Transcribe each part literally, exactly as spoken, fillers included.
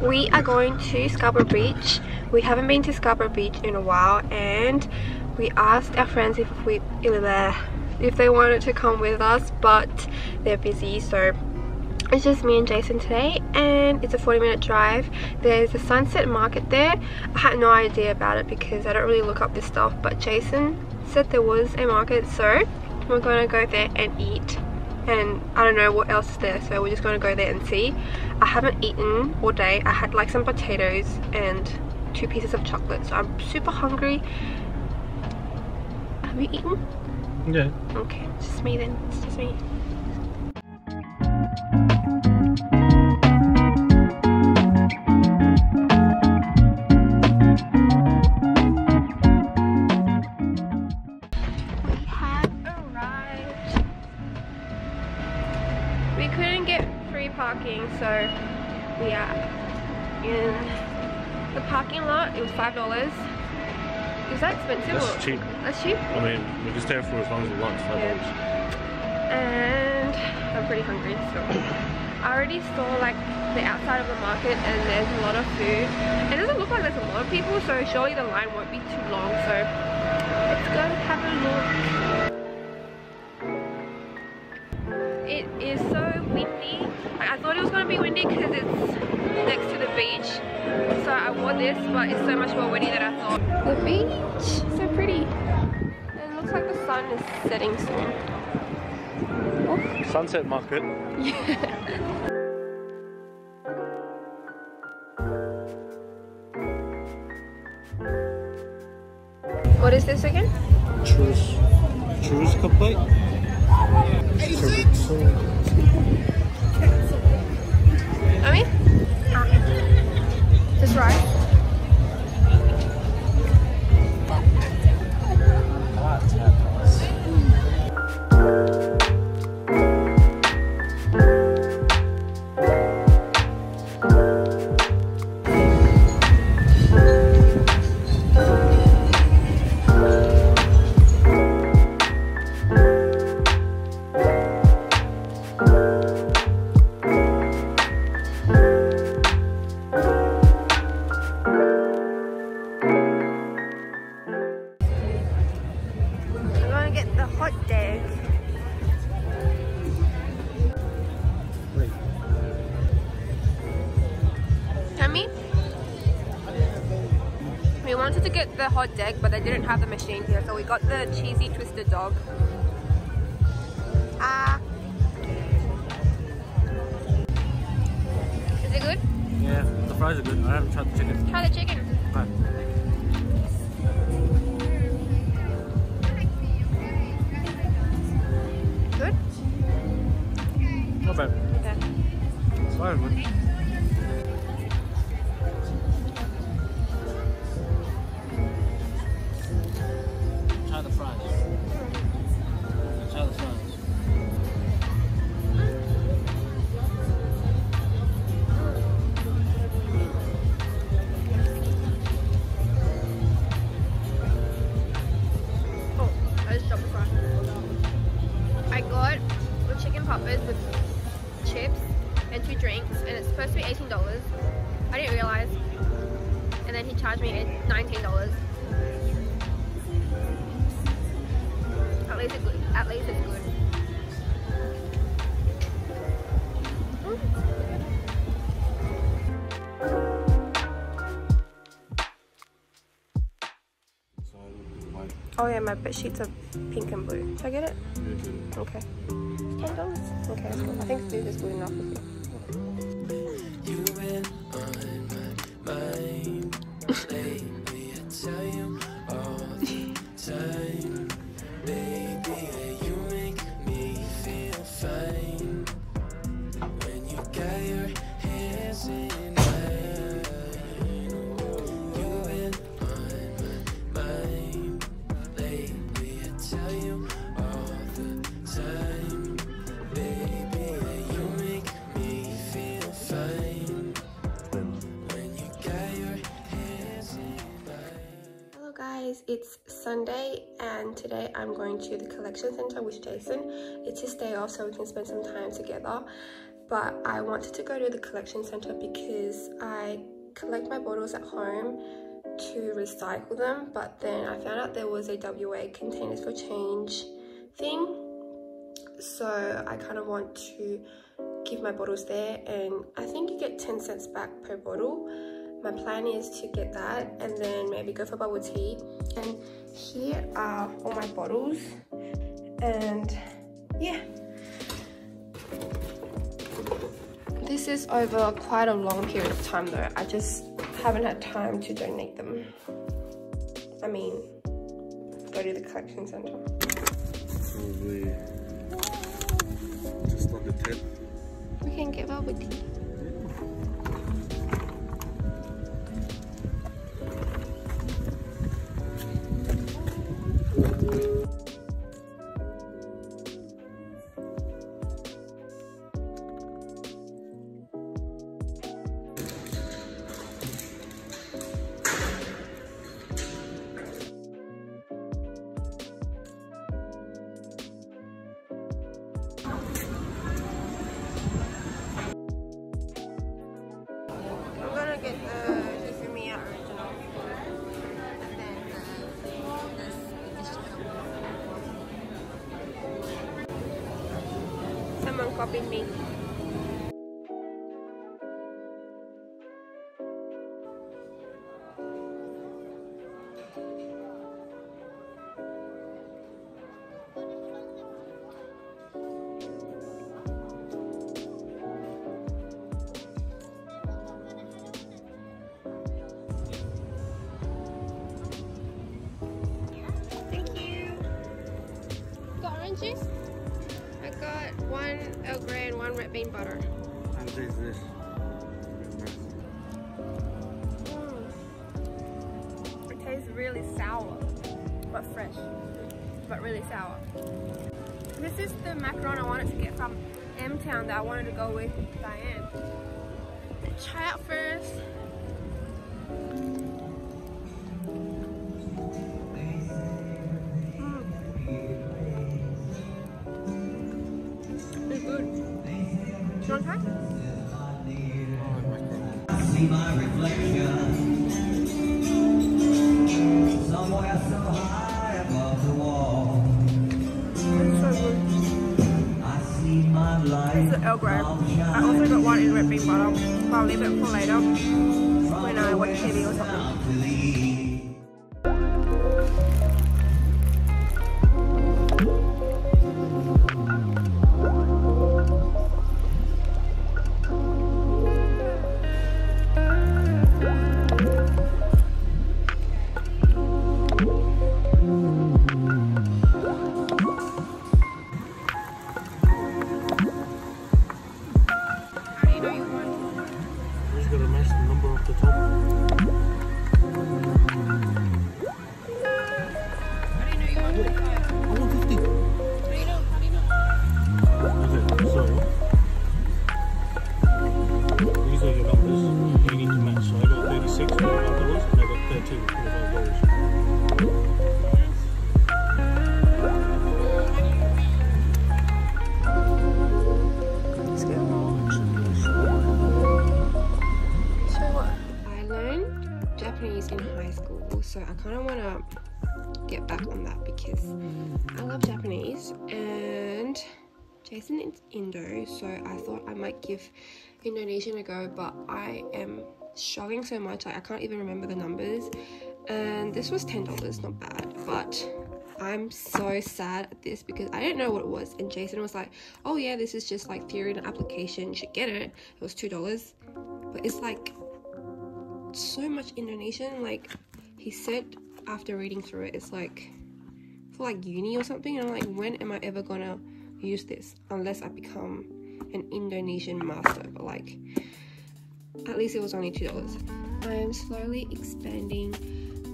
We are going to Scarborough Beach. We haven't been to Scarborough Beach in a while, and we asked our friends if we if they wanted to come with us, but they're busy, so it's just me and Jason today. And it's a forty minute drive. There's a Sunset Market there. I had no idea about it because I don't really look up this stuff, but Jason said there was a market, so we're gonna go there and eat. And I don't know what else is there, so we're just gonna go there and see. I haven't eaten all day. I had like some potatoes and two pieces of chocolate, so I'm super hungry. Have you eaten? Yeah. Okay, it's just me then. It's just me. Parking, so we are in the parking lot. It was five dollars. Is that expensive? That's or? cheap. That's cheap. I mean, we can stay for as long as we want. Five dollars. Yeah. And I'm pretty hungry, so I already saw like the outside of the market, and there's a lot of food. It doesn't look like there's a lot of people, so surely the line won't be too long. So let's go have a look. It is so windy. I thought it was going to be windy because it's next to the beach, so I wore this, but it's so much more windy than I thought. The beach, so pretty. It looks like the sun is setting soon. Oh. Sunset Market. Yeah. What is this again? Churrus. Churruska plate. I mean, ah. This right. To get the hot dog, but they didn't have the machine here, so we got the cheesy twisted dog. Ah, is it good? Yeah, the fries are good. I haven't tried the chicken. Try the chicken. Okay. Good. Not bad. Okay. It's very good. With chips and two drinks, and it's supposed to be eighteen dollars. I didn't realize, and then he charged me nineteen dollars. At least it's good. At least it's good. Oh yeah, my bed sheets are pink and blue. Should I get it? Okay. ten dollars? Okay, I think food is good enough for you. You went on my mind lately, I tell you all the time. Baby, you make me feel fine when you got your hands in mine. You went on my mind lately, I tell you all the time. It's Sunday, and today I'm going to the collection center with Jason. It's his day off, so we can spend some time together. but I wanted to go to the collection center because I collect my bottles at home to recycle them, but then I found out there was a W A Containers for Change thing, so I kind of want to give my bottles there, and I think you get ten cents back per bottle. My plan is to get that and then maybe go for bubble tea. And here are all my bottles, and yeah, this is over quite a long period of time though. I just haven't had time to donate them. I mean, go to the collection center. Probably just on the tip. We can get bubble tea. Copying me. Thank you. Got orange juice? Got one Earl Grey and one red bean butter. And there's this. Mm. It tastes really sour, but fresh, but really sour. This is the macaron I wanted to get from M Town that I wanted to go with Diane. Try out first. My reflection somewhere so high above the wall. I see my life. This is Earl Grey. I also got one in red bean butter, but I'll leave it for later when I watch T V or something. So I kind of want to get back on that because I love Japanese and Jason is Indo, so I thought I might give Indonesian a go, but I am struggling so much, like, I can't even remember the numbers. And this was ten dollars, not bad, but I'm so sad at this because I didn't know what it was, and Jason was like, oh yeah, this is just like theory and application, you should get it. It was two dollars, but it's like so much Indonesian, like he said after reading through it, it's like for like uni or something, and I'm like, when am I ever gonna use this unless I become an Indonesian master? But like, at least it was only two dollars. I am slowly expanding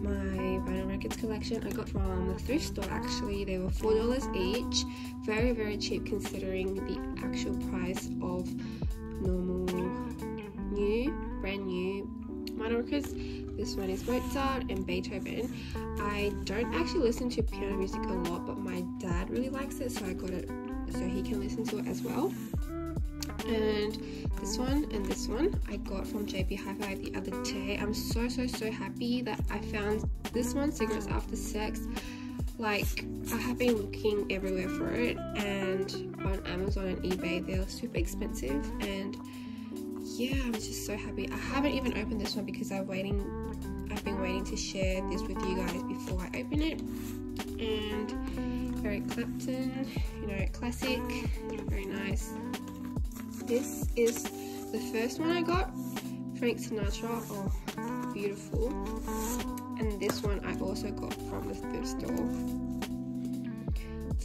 my vinyl records collection. I got from the thrift store actually. They were four dollars each, very very cheap considering the actual price of normal new, brand new vinyl records. This one is Mozart and Beethoven. I don't actually listen to piano music a lot, but my dad really likes it, so I got it so he can listen to it as well. and this one and this one I got from J B Hi-Fi the other day. I'm so so so happy that I found this one, Cigarettes After Sex. Like, I have been looking everywhere for it, and on Amazon and eBay they're super expensive, and yeah, I'm just so happy. I haven't even opened this one because I'm waiting I've been waiting to share this with you guys before I open it. And Eric Clapton, you know, classic, very nice. This is the first one I got, Frank Sinatra, oh beautiful. And this one I also got from the thrift store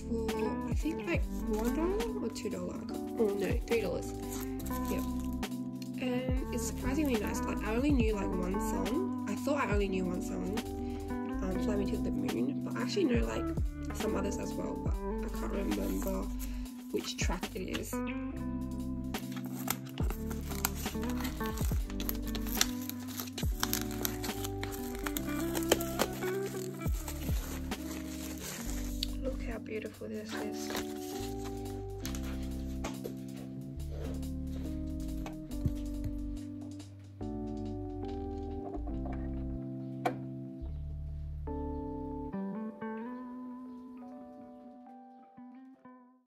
for I think like one dollar or two dollar. Oh no, three dollars. Yep. And it's surprisingly nice. Like, I only knew like one song. I thought I only knew one song, um, "Fly Me To The Moon," but I actually know like some others as well. But I can't remember which track it is. Beautiful this is.